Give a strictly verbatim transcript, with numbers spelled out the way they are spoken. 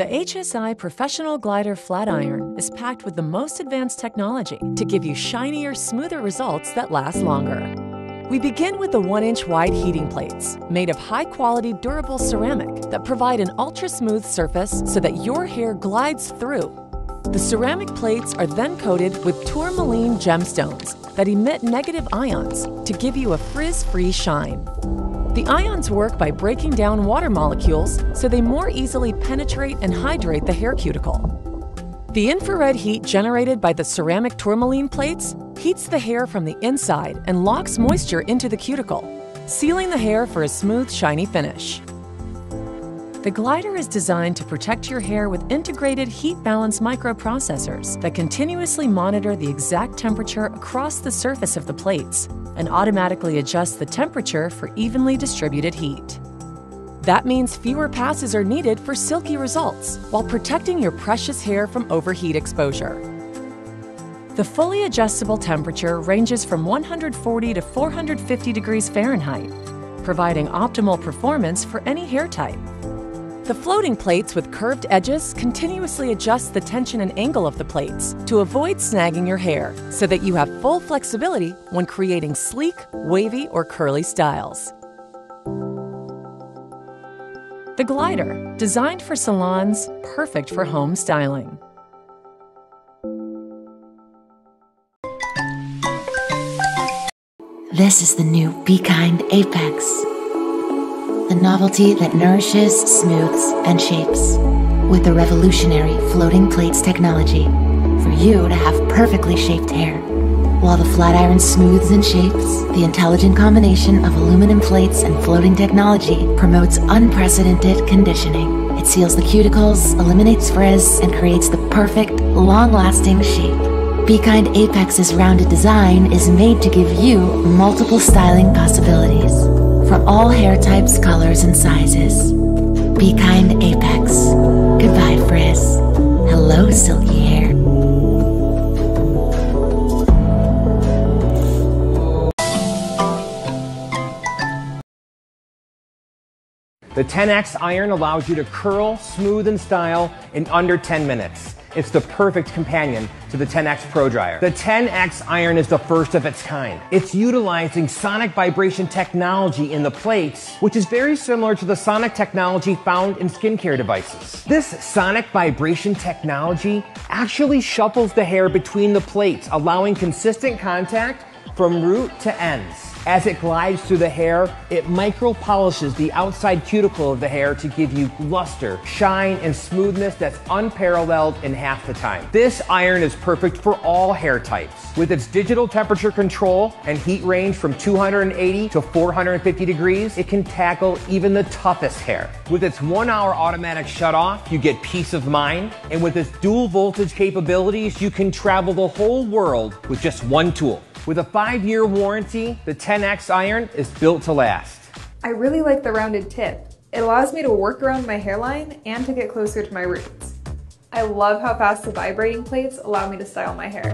The H S I Professional Glider Flatiron is packed with the most advanced technology to give you shinier, smoother results that last longer. We begin with the one inch wide heating plates, made of high-quality, durable ceramic that provide an ultra-smooth surface so that your hair glides through. The ceramic plates are then coated with tourmaline gemstones that emit negative ions to give you a frizz-free shine. The ions work by breaking down water molecules so they more easily penetrate and hydrate the hair cuticle. The infrared heat generated by the ceramic tourmaline plates heats the hair from the inside and locks moisture into the cuticle, sealing the hair for a smooth, shiny finish. The glider is designed to protect your hair with integrated heat-balanced microprocessors that continuously monitor the exact temperature across the surface of the plates and automatically adjust the temperature for evenly distributed heat. That means fewer passes are needed for silky results while protecting your precious hair from overheat exposure. The fully adjustable temperature ranges from one hundred forty to four hundred fifty degrees Fahrenheit, providing optimal performance for any hair type. The floating plates with curved edges continuously adjust the tension and angle of the plates to avoid snagging your hair so that you have full flexibility when creating sleek, wavy, or curly styles. The glider, designed for salons, perfect for home styling. This is the new BeKind Apex. The novelty that nourishes, smooths, and shapes with the revolutionary floating plates technology for you to have perfectly shaped hair. While the Flatiron smooths and shapes, the intelligent combination of aluminum plates and floating technology promotes unprecedented conditioning. It seals the cuticles, eliminates frizz, and creates the perfect, long-lasting shape. BeKind Apex's rounded design is made to give you multiple styling possibilities for all hair types, colors, and sizes. BeKind Apex. Goodbye, frizz. Hello, silky hair. The ten X Iron allows you to curl, smooth, and style in under ten minutes. It's the perfect companion to the ten X Pro Dryer. The ten X Iron is the first of its kind. It's utilizing sonic vibration technology in the plates, which is very similar to the sonic technology found in skincare devices. This sonic vibration technology actually shuffles the hair between the plates, allowing consistent contact from root to ends. As it glides through the hair, it micro-polishes the outside cuticle of the hair to give you luster, shine, and smoothness that's unparalleled in half the time. This iron is perfect for all hair types. With its digital temperature control and heat range from two hundred eighty to four hundred fifty degrees, it can tackle even the toughest hair. With its one hour automatic shutoff, you get peace of mind. And with its dual voltage capabilities, you can travel the whole world with just one tool. With a five year warranty, the ten X Iron is built to last. I really like the rounded tip. It allows me to work around my hairline and to get closer to my roots. I love how fast the vibrating plates allow me to style my hair.